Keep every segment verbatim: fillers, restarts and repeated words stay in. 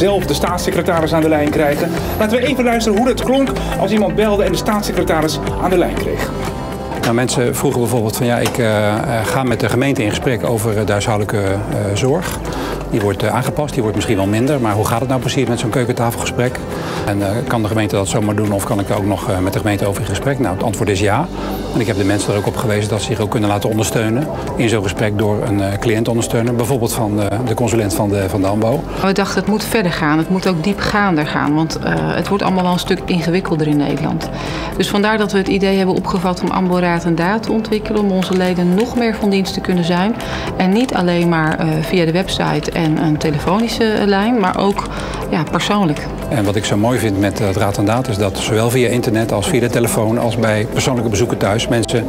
zelf de staatssecretaris aan de lijn krijgen. Laten we even luisteren hoe het klonk als iemand belde en de staatssecretaris aan de lijn kreeg. Nou, mensen vroegen bijvoorbeeld van ja, ik uh, ga met de gemeente in gesprek over de huishoudelijke uh, zorg. Die wordt uh, aangepast, die wordt misschien wel minder, maar hoe gaat het nou precies met zo'n keukentafelgesprek? En uh, kan de gemeente dat zomaar doen of kan ik er ook nog uh, met de gemeente over in gesprek? Nou, het antwoord is ja. En ik heb de mensen er ook op gewezen dat ze zich ook kunnen laten ondersteunen in zo'n gesprek door een uh, cliënt ondersteunen. Bijvoorbeeld van uh, de consulent van de, van de AMBO. We dachten, het moet verder gaan, het moet ook diepgaander gaan, want uh, het wordt allemaal wel een stuk ingewikkelder in Nederland. Dus vandaar dat we het idee hebben opgevat om AMBO raad en daad te ontwikkelen, om onze leden nog meer van dienst te kunnen zijn. En niet alleen maar uh, via de website en een telefonische lijn, maar ook ja, persoonlijk. En wat ik zo mooi vind met het Raad en Daad is dat zowel via internet als via de telefoon als bij persoonlijke bezoeken thuis mensen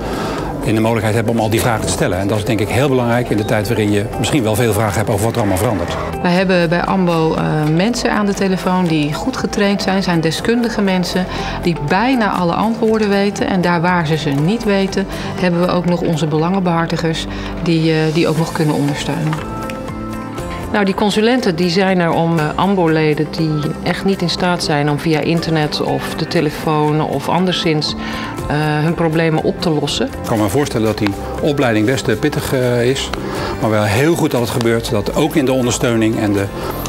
in de mogelijkheid hebben om al die vragen te stellen. En dat is denk ik heel belangrijk in de tijd waarin je misschien wel veel vragen hebt over wat er allemaal verandert. Wij hebben bij AMBO uh, mensen aan de telefoon die goed getraind zijn, zijn deskundige mensen die bijna alle antwoorden weten. En daar waar ze ze niet weten, hebben we ook nog onze belangenbehartigers die, uh, die ook nog kunnen ondersteunen. Nou, die consulenten die zijn er om uh, AMBO-leden die echt niet in staat zijn om via internet of de telefoon of anderszins uh, hun problemen op te lossen. Ik kan me voorstellen dat die opleiding best pittig uh, is, maar wel heel goed dat het gebeurt. Dat ook in de ondersteuning en de,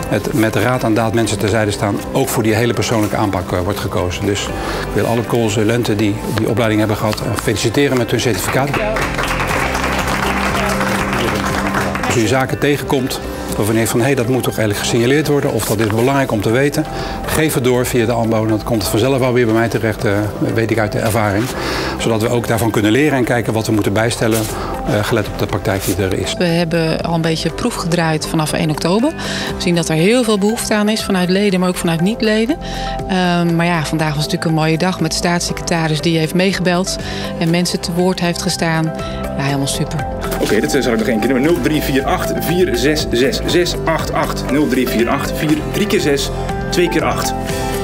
het met de raad en daad mensen terzijde staan, ook voor die hele persoonlijke aanpak uh, wordt gekozen. Dus ik wil alle consulenten die die opleiding hebben gehad uh, feliciteren met hun certificaat. Als u zaken tegenkomt waarvan u denkt van hé, hey, dat moet toch eigenlijk gesignaleerd worden of dat is belangrijk om te weten, geef het door via de AMBO en dan komt het vanzelf wel weer bij mij terecht, uh, weet ik uit de ervaring. Zodat we ook daarvan kunnen leren en kijken wat we moeten bijstellen, uh, gelet op de praktijk die er is. We hebben al een beetje proef gedraaid vanaf één oktober. We zien dat er heel veel behoefte aan is vanuit leden, maar ook vanuit niet-leden. Uh, maar ja, vandaag was natuurlijk een mooie dag met de staatssecretaris die heeft meegebeld en mensen te woord heeft gestaan. Ja, helemaal super. Oké, okay, dat zal ik nog één keer noemen. nul drie vier acht vier zes zes zes acht acht. nul drie vier acht vier drie keer zes twee keer acht.